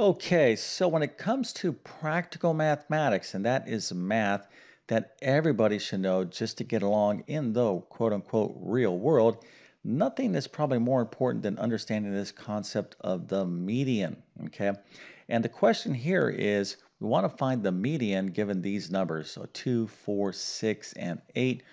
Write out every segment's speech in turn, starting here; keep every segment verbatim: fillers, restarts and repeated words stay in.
Okay, so when it comes to practical mathematics, and that is math that everybody should know just to get along in the quote unquote real world, nothing is probably more important than understanding this concept of the median. Okay, and the question here is we want to find the median given these numbers, so two, four, six, and eight.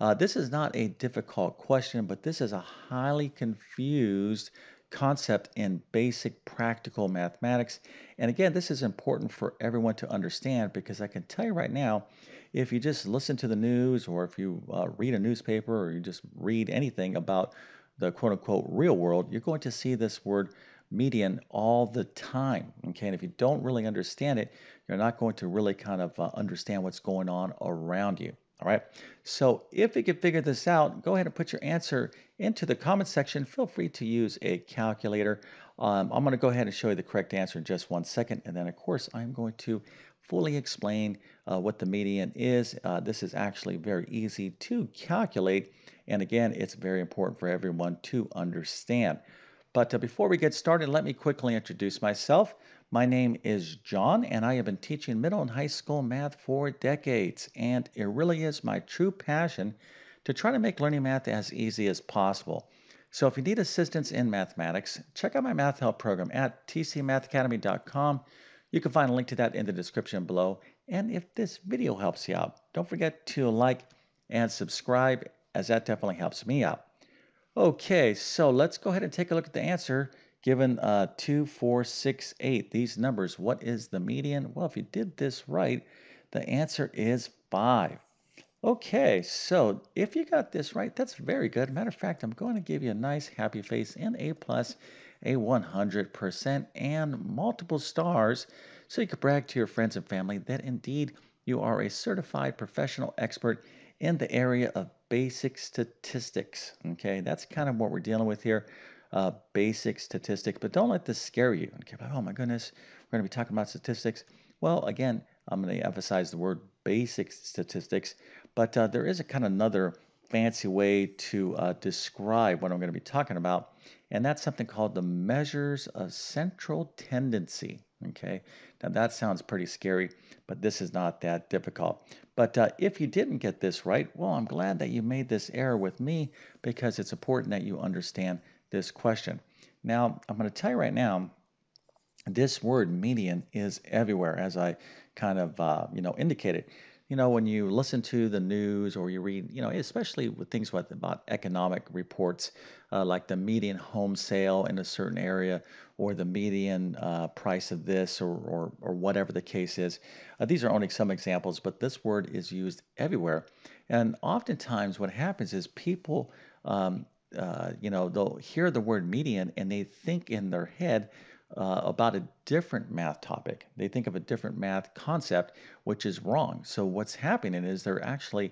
Uh, this is not a difficult question, but this is a highly confused concept in basic practical mathematics. And again, this is important for everyone to understand, because I can tell you right now, if you just listen to the news, or if you uh, read a newspaper, or you just read anything about the quote-unquote real world, you're going to see this word median all the time. Okay, and if you don't really understand it, you're not going to really kind of uh, understand what's going on around you. All right, so if you can figure this out, go ahead and put your answer into the comment section. Feel free to use a calculator. Um, I'm going to go ahead and show you the correct answer in just one second. And then, of course, I'm going to fully explain uh, what the median is. Uh, this is actually very easy to calculate. And again, it's very important for everyone to understand. But uh, before we get started, let me quickly introduce myself. My name is John, and I have been teaching middle and high school math for decades, and it really is my true passion to try to make learning math as easy as possible. So if you need assistance in mathematics, check out my math help program at t c math academy dot com. You can find a link to that in the description below. And if this video helps you out, don't forget to like and subscribe, as that definitely helps me out. Okay, so let's go ahead and take a look at the answer. Given uh, two, four, six, eight, these numbers, what is the median? Well, if you did this right, the answer is five. Okay, so if you got this right, that's very good. Matter of fact, I'm going to give you a nice happy face and A plus, a one hundred percent, and multiple stars, so you can brag to your friends and family that indeed you are a certified professional expert in the area of basic statistics. Okay, that's kind of what we're dealing with here. Uh, basic statistics, but don't let this scare you. Okay, but, oh my goodness, we're going to be talking about statistics. Well, again, I'm going to emphasize the word basic statistics, but uh, there is a kind of another fancy way to uh, describe what I'm going to be talking about, and that's something called the measures of central tendency. Okay, now that sounds pretty scary, but this is not that difficult. But uh, if you didn't get this right, well, I'm glad that you made this error with me, because it's important that you understand this question. Now, I'm going to tell you right now, this word median is everywhere, as I kind of, uh, you know, indicated. You know, when you listen to the news or you read, you know, especially with things like, about economic reports, uh, like the median home sale in a certain area, or the median uh, price of this, or, or, or whatever the case is. Uh, these are only some examples, but this word is used everywhere. And oftentimes what happens is people, um, Uh, you know, they'll hear the word median and they think in their head uh, about a different math topic. They think of a different math concept, which is wrong. So what's happening is they're actually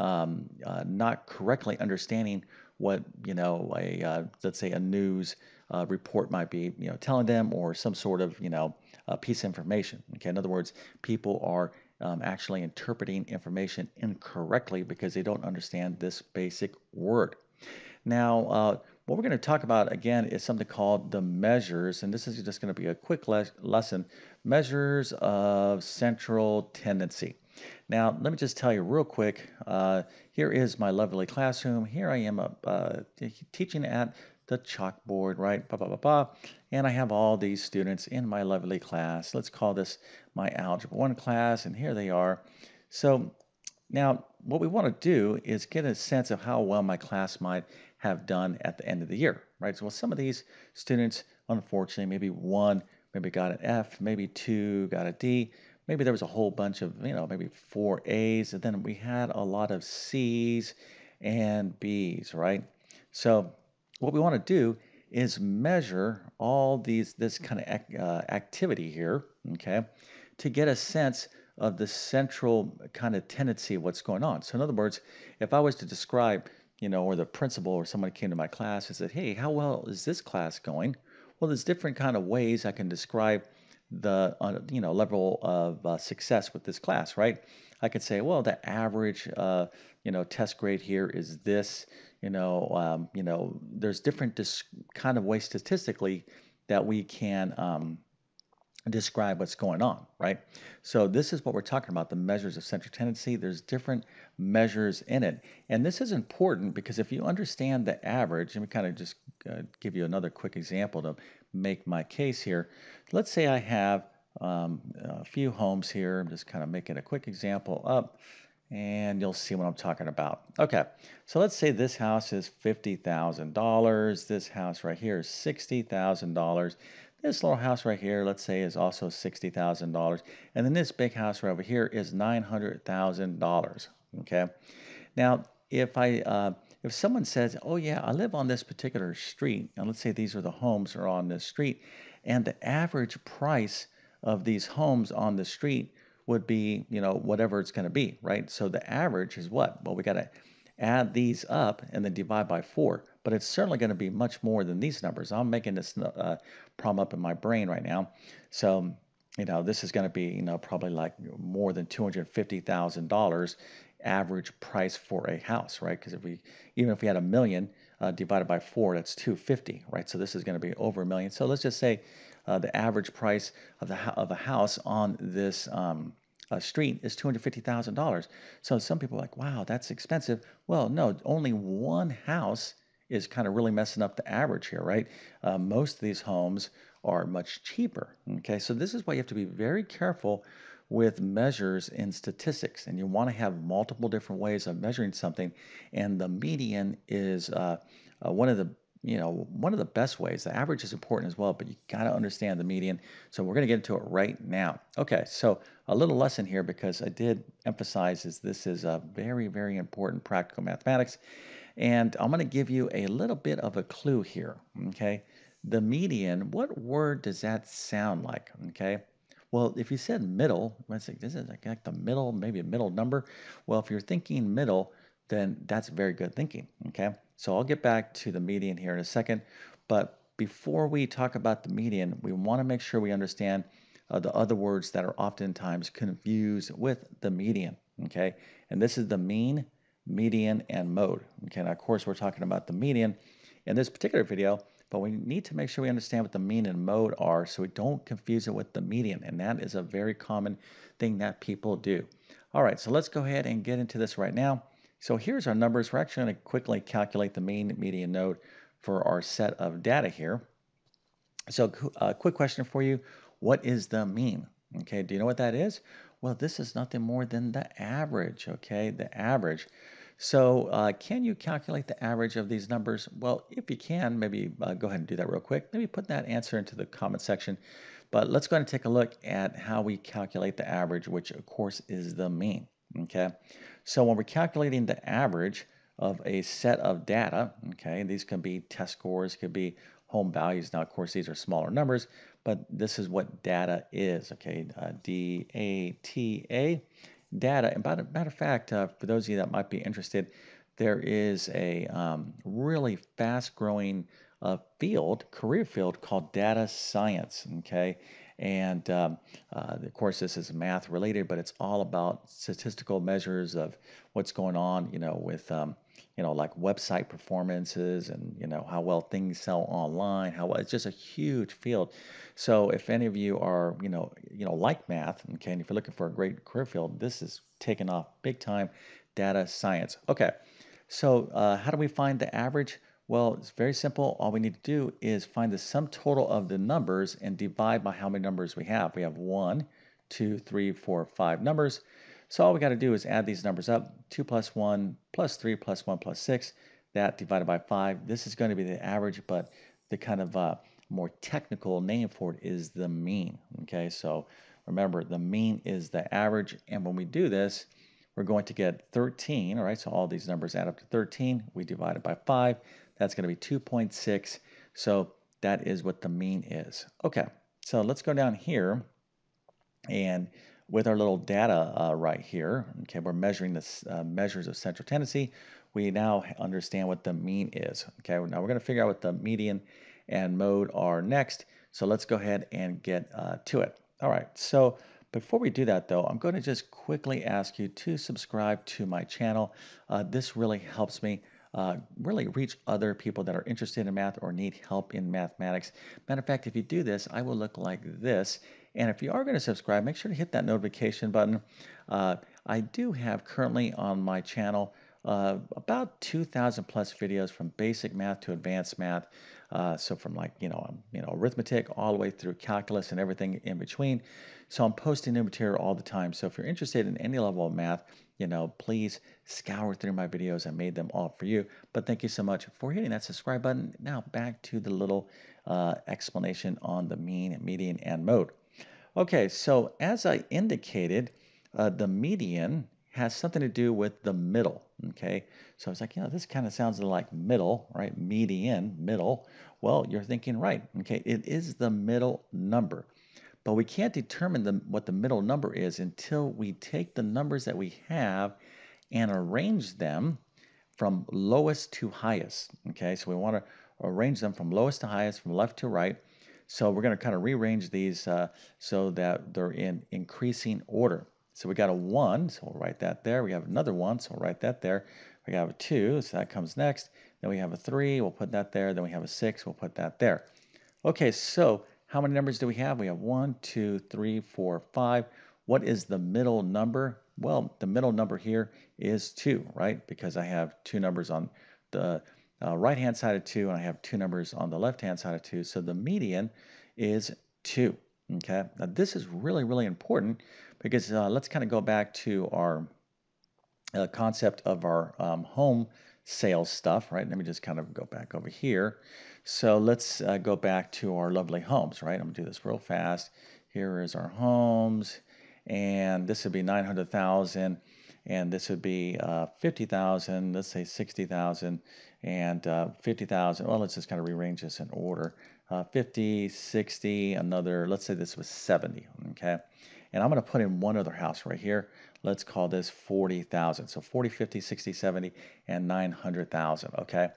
um, uh, not correctly understanding what, you know, a uh, let's say a news uh, report might be, you know, telling them, or some sort of, you know, uh, piece of information. Okay, in other words, people are Um, actually interpreting information incorrectly because they don't understand this basic word. Now, uh, what we're going to talk about again is something called the measures, and this is just going to be a quick le lesson, measures of central tendency. Now, let me just tell you real quick, uh, here is my lovely classroom. Here I am uh, uh, teaching at the chalkboard, right, bah, bah, bah, bah. And I have all these students in my lovely class. Let's call this my Algebra one class, and here they are. So now what we want to do is get a sense of how well my class might have done at the end of the year, right? So well, some of these students, unfortunately, maybe one, maybe got an F, maybe two, got a D. Maybe there was a whole bunch of, you know, maybe four A's, and then we had a lot of C's and B's, right? So what we want to do is measure all these, this kind of ac uh, activity here, okay, to get a sense of the central kind of tendency of what's going on. So in other words, if I was to describe, you know, or the principal or someone came to my class and said, hey, how well is this class going? Well, there's different kind of ways I can describe the, uh, you know, level of uh, success with this class, right? I could say, well, the average, uh, you know, test grade here is this. You know, um, you know, there's different kind of ways statistically that we can um, and describe what's going on, right? So this is what we're talking about, the measures of central tendency. There's different measures in it. And this is important because if you understand the average, and we kind of just uh, give you another quick example to make my case here. Let's say I have um, a few homes here. I'm just kind of making a quick example up, and you'll see what I'm talking about. Okay, so let's say this house is fifty thousand dollars. This house right here is sixty thousand dollars. This little house right here, let's say, is also sixty thousand dollars. And then this big house right over here is nine hundred thousand dollars, okay? Now, if I, uh, if someone says, oh yeah, I live on this particular street, and let's say these are the homes that are on this street, and the average price of these homes on the street would be, you know, whatever it's gonna be, right? So the average is what? Well, we gotta add these up and then divide by four, but it's certainly gonna be much more than these numbers. I'm making this uh, problem up in my brain right now. So, you know, this is gonna be, you know, probably like more than two hundred fifty thousand dollars average price for a house, right? Because if we, even if we had a million uh, divided by four, that's two fifty, right? So this is gonna be over a million. So let's just say uh, the average price of the of a house on this um, uh, street is two hundred fifty thousand dollars. So some people are like, wow, that's expensive. Well, no, only one house is kind of really messing up the average here, right? Uh, most of these homes are much cheaper, okay? So this is why you have to be very careful with measures in statistics, and you want to have multiple different ways of measuring something, and the median is uh, uh, one of the you know one of the best ways. The average is important as well, but you got to understand the median. So we're going to get into it right now. Okay, so a little lesson here, because I did emphasize is this is a very very important practical mathematics, and I'm going to give you a little bit of a clue here. Okay, the median. What word does that sound like? Okay. Well, if you said middle, let's say this is like the middle, maybe a middle number. Well, if you're thinking middle, then that's very good thinking, okay? So I'll get back to the median here in a second. But before we talk about the median, we want to make sure we understand uh, the other words that are oftentimes confused with the median, okay? And this is the mean, median, and mode. Okay, now, of course, we're talking about the median in this particular video. But we need to make sure we understand what the mean and mode are so we don't confuse it with the median. And that is a very common thing that people do. All right, so let's go ahead and get into this right now. So here's our numbers. We're actually going to quickly calculate the mean, median, mode for our set of data here. So a quick question for you. What is the mean? Okay, do you know what that is? Well, this is nothing more than the average, okay, the average. So uh, can you calculate the average of these numbers? Well, if you can, maybe uh, go ahead and do that real quick. Maybe put that answer into the comment section. But let's go ahead and take a look at how we calculate the average, which of course is the mean, okay? So when we're calculating the average of a set of data, okay, these can be test scores, could be home values. Now, of course, these are smaller numbers, but this is what data is, okay, uh, D A T A. Data, and by the matter of fact, uh, for those of you that might be interested, there is a um, really fast-growing uh, field, career field, called data science, okay? And, um, uh, of course, this is math-related, but it's all about statistical measures of what's going on, you know, with, um, you know, like website performances and, you know, how well things sell online, how well, it's just a huge field. So if any of you are, you know, you know, like math, okay, and if you're looking for a great career field, this is taking off big time, data science. Okay, so uh, how do we find the average? Well, it's very simple. All we need to do is find the sum total of the numbers and divide by how many numbers we have. We have one, two, three, four, five numbers. So all we got to do is add these numbers up. two plus one plus three plus one plus six. That divided by five. This is going to be the average, but the kind of uh, more technical name for it is the mean. Okay, so remember, the mean is the average. And when we do this, we're going to get thirteen. All right, so all these numbers add up to thirteen. We divide it by five. That's going to be two point six. So that is what the mean is. Okay, so let's go down here. And with our little data uh, right here, okay, we're measuring the uh, measures of central tendency. We now understand what the mean is. Okay, now we're going to figure out what the median and mode are next. So let's go ahead and get uh, to it. All right, so before we do that, though, I'm going to just quickly ask you to subscribe to my channel. Uh, this really helps me uh, really reach other people that are interested in math or need help in mathematics. Matter of fact, if you do this, I will look like this. And if you are going to subscribe, make sure to hit that notification button. Uh, I do have currently on my channel uh, about two thousand plus videos from basic math to advanced math. Uh, so from like, you know, um, you know, arithmetic all the way through calculus and everything in between. So I'm posting new material all the time. So if you're interested in any level of math, you know, please scour through my videos. I made them all for you. But thank you so much for hitting that subscribe button. Now back to the little uh, explanation on the mean, median, and mode. Okay, so as I indicated, uh, the median has something to do with the middle, okay? So I was like, you know, this kind of sounds like middle, right? Median, middle. Well, you're thinking right, okay? It is the middle number. But we can't determine the, what the middle number is until we take the numbers that we have and arrange them from lowest to highest, okay? So we want to arrange them from lowest to highest, from left to right. So we're going to kind of rearrange these uh, so that they're in increasing order. So we got a one, so we'll write that there. We have another one, so we'll write that there. We have a two, so that comes next. Then we have a three, we'll put that there. Then we have a six, we'll put that there. Okay, so how many numbers do we have? We have one, two, three, four, five. What is the middle number? Well, the middle number here is two, right? Because I have two numbers on the Uh, right-hand side of two, and I have two numbers on the left-hand side of two, so the median is two, okay? Now, this is really, really important because uh, let's kind of go back to our uh, concept of our um, home sales stuff, right? Let me just kind of go back over here. So let's uh, go back to our lovely homes, right? I'm going to do this real fast. Here is our homes, and this would be nine hundred thousand. And this would be uh, fifty thousand, let's say sixty thousand, and uh, fifty thousand. Well, let's just kind of rearrange this in order. Uh, fifty, sixty, another, let's say this was seventy, okay? And I'm going to put in one other house right here. Let's call this forty thousand. So forty, fifty, sixty, seventy, and nine hundred thousand, okay?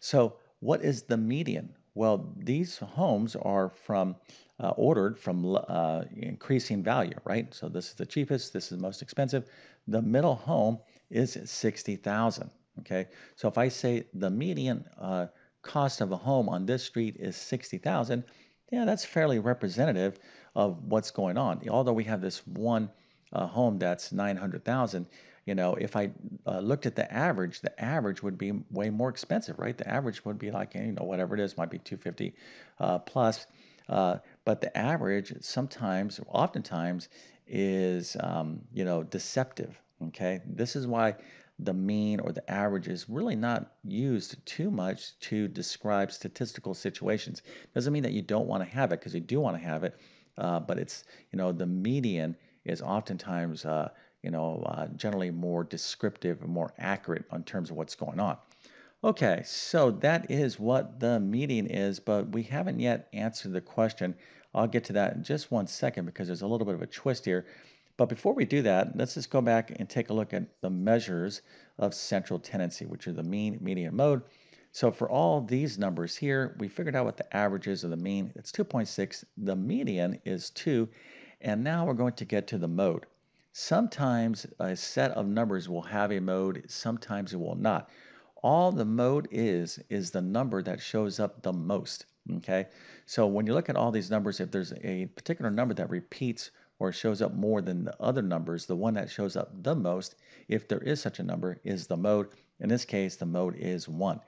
So what is the median? Well, these homes are from uh, ordered from uh, increasing value, right? So this is the cheapest, this is the most expensive. The middle home is sixty thousand dollars, okay? So if I say the median uh, cost of a home on this street is sixty thousand dollars, yeah, that's fairly representative of what's going on. Although we have this one uh, home that's nine hundred thousand dollars, you know, if I uh, looked at the average, the average would be way more expensive, right? The average would be like, you know, whatever it is, might be two hundred fifty uh, plus. Uh, but the average sometimes, oftentimes, is, um, you know, deceptive, okay? This is why the mean or the average is really not used too much to describe statistical situations. Doesn't mean that you don't want to have it, because you do want to have it, uh, but it's, you know, the median is oftentimes uh, you know, uh, generally more descriptive and more accurate in terms of what's going on. Okay, so that is what the median is, but we haven't yet answered the question. I'll get to that in just one second because there's a little bit of a twist here. But before we do that, let's just go back and take a look at the measures of central tendency, which are the mean, median, mode. So for all these numbers here, we figured out what the average is of the mean. It's two point six, the median is two, and now we're going to get to the mode. Sometimes a set of numbers will have a mode, sometimes it will not. All the mode is, is the number that shows up the most, okay? So when you look at all these numbers, if there's a particular number that repeats or shows up more than the other numbers, the one that shows up the most, if there is such a number, is the mode. In this case, the mode is one.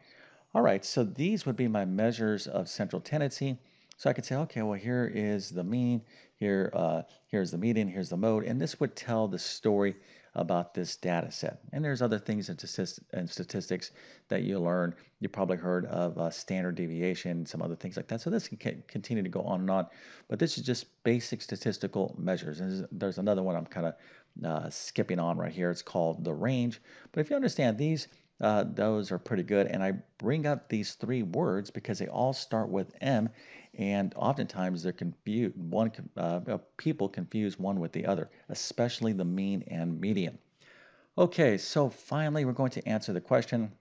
All right, so these would be my measures of central tendency. So I could say, okay, well, here is the mean, here, uh, here's the median, here's the mode, and this would tell the story about this data set. And there's other things in statistics that you learn. You probably heard of uh, standard deviation, some other things like that. So this can continue to go on and on, but this is just basic statistical measures. And there's another one I'm kind of uh, skipping on right here. It's called the range. But if you understand these, uh, those are pretty good. And I bring up these three words because they all start with M. And oftentimes they're confused. One uh, people confuse one with the other, especially the mean and median. Okay, so finally we're going to answer the question.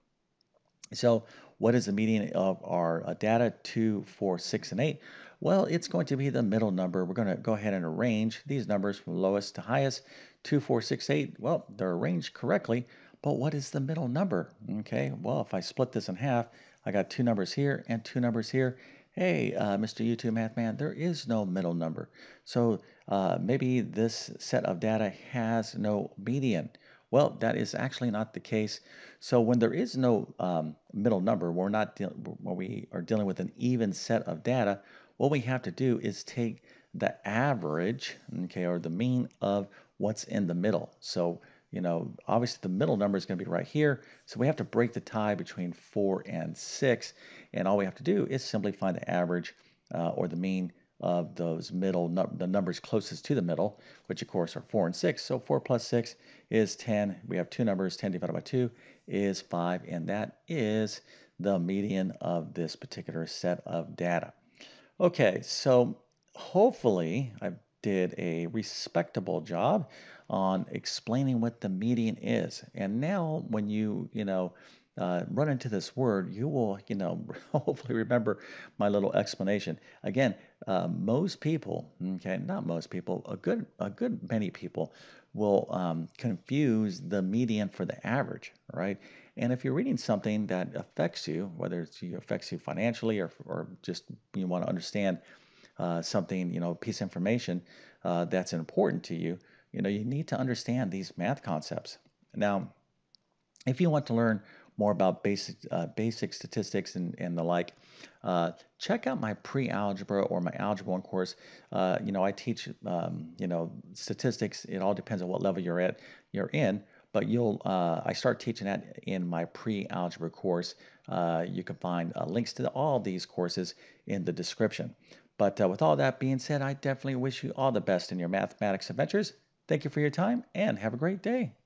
So, what is the median of our uh, data two, four, six, and eight? Well, it's going to be the middle number. We're going to go ahead and arrange these numbers from lowest to highest. Two, four, six, eight. Well, they're arranged correctly, But what is the middle number? Okay, well, if I split this in half, I got two numbers here and two numbers here. Hey, uh, Mister YouTube Math Man, there is no middle number. So uh, maybe this set of data has no median. Well, that is actually not the case. So when there is no um, middle number, we're not when we are dealing with an even set of data, what we have to do is take the average, okay, or the mean of what's in the middle. So, you know, obviously the middle number is going to be right here. So we have to break the tie between four and six. And all we have to do is simply find the average uh, or the mean of those middle, num the numbers closest to the middle, which of course are four and six. So four plus six is ten. We have two numbers, ten divided by two is five. And that is the median of this particular set of data. Okay, so hopefully I've did a respectable job on explaining what the median is. And now when you, you know, uh, run into this word, you will, you know, hopefully remember my little explanation. Again, uh, most people, okay, not most people, a good, a good many people will um, confuse the median for the average, right? And if you're reading something that affects you, whether it's you affects you financially or, or just you want to understand Uh, something, you know, a piece of information uh, that's important to you, you know, you need to understand these math concepts. Now, if you want to learn more about basic, uh, basic statistics and, and the like, uh, check out my pre-algebra or my Algebra one course. Uh, you know, I teach, um, you know, statistics. It all depends on what level you're at, you're in. But you'll, uh, I start teaching that in my pre-algebra course. Uh, you can find uh, links to all these courses in the description. But uh, with all that being said, I definitely wish you all the best in your mathematics adventures. Thank you for your time and have a great day.